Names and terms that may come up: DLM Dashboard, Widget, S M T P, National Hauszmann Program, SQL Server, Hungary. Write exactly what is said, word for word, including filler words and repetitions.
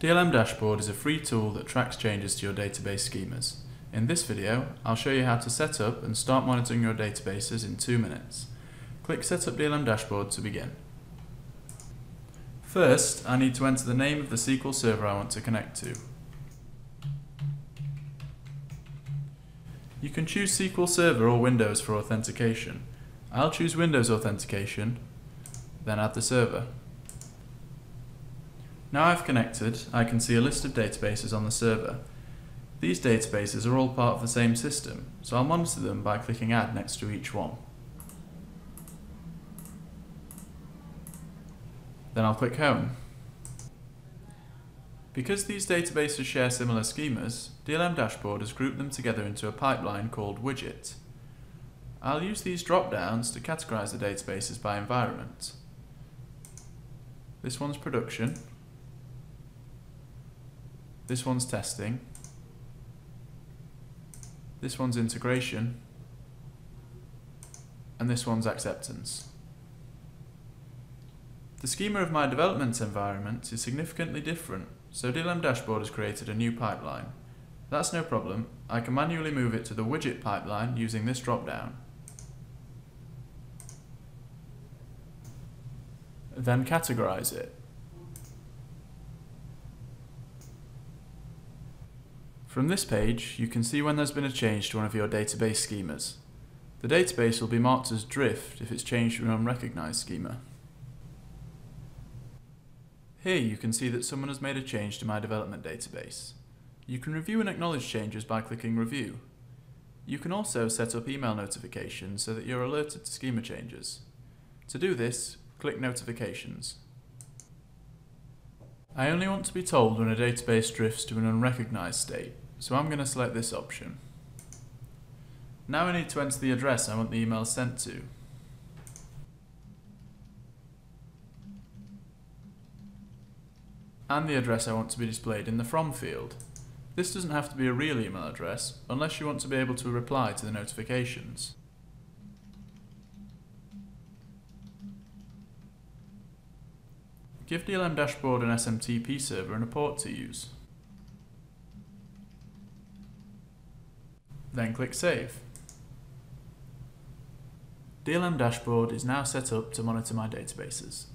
D L M Dashboard is a free tool that tracks changes to your database schemas. In this video, I'll show you how to set up and start monitoring your databases in two minutes. Click Set up D L M Dashboard to begin. First, I need to enter the name of the S Q L Server I want to connect to. You can choose S Q L Server or Windows for authentication. I'll choose Windows authentication, then add the server. Now I've connected, I can see a list of databases on the server. These databases are all part of the same system, so I'll monitor them by clicking Add next to each one. Then I'll click Home. Because these databases share similar schemas, D L M Dashboard has grouped them together into a pipeline called Widget. I'll use these drop-downs to categorize the databases by environment. This one's production. This one's testing. This one's integration. And this one's acceptance. The schema of my development environment is significantly different, so D L M Dashboard has created a new pipeline. That's no problem, I can manually move it to the widget pipeline using this drop-down. Then categorize it. From this page, you can see when there's been a change to one of your database schemas. The database will be marked as drift if it's changed to an unrecognized schema. Here you can see that someone has made a change to my development database. You can review and acknowledge changes by clicking Review. You can also set up email notifications so that you're alerted to schema changes. To do this, click Notifications. I only want to be told when a database drifts to an unrecognized state, so I'm going to select this option. Now I need to enter the address I want the email sent to. And the address I want to be displayed in the From field. This doesn't have to be a real email address, unless you want to be able to reply to the notifications. Give D L M Dashboard an S M T P server and a port to use. Then click Save. D L M Dashboard is now set up to monitor my databases.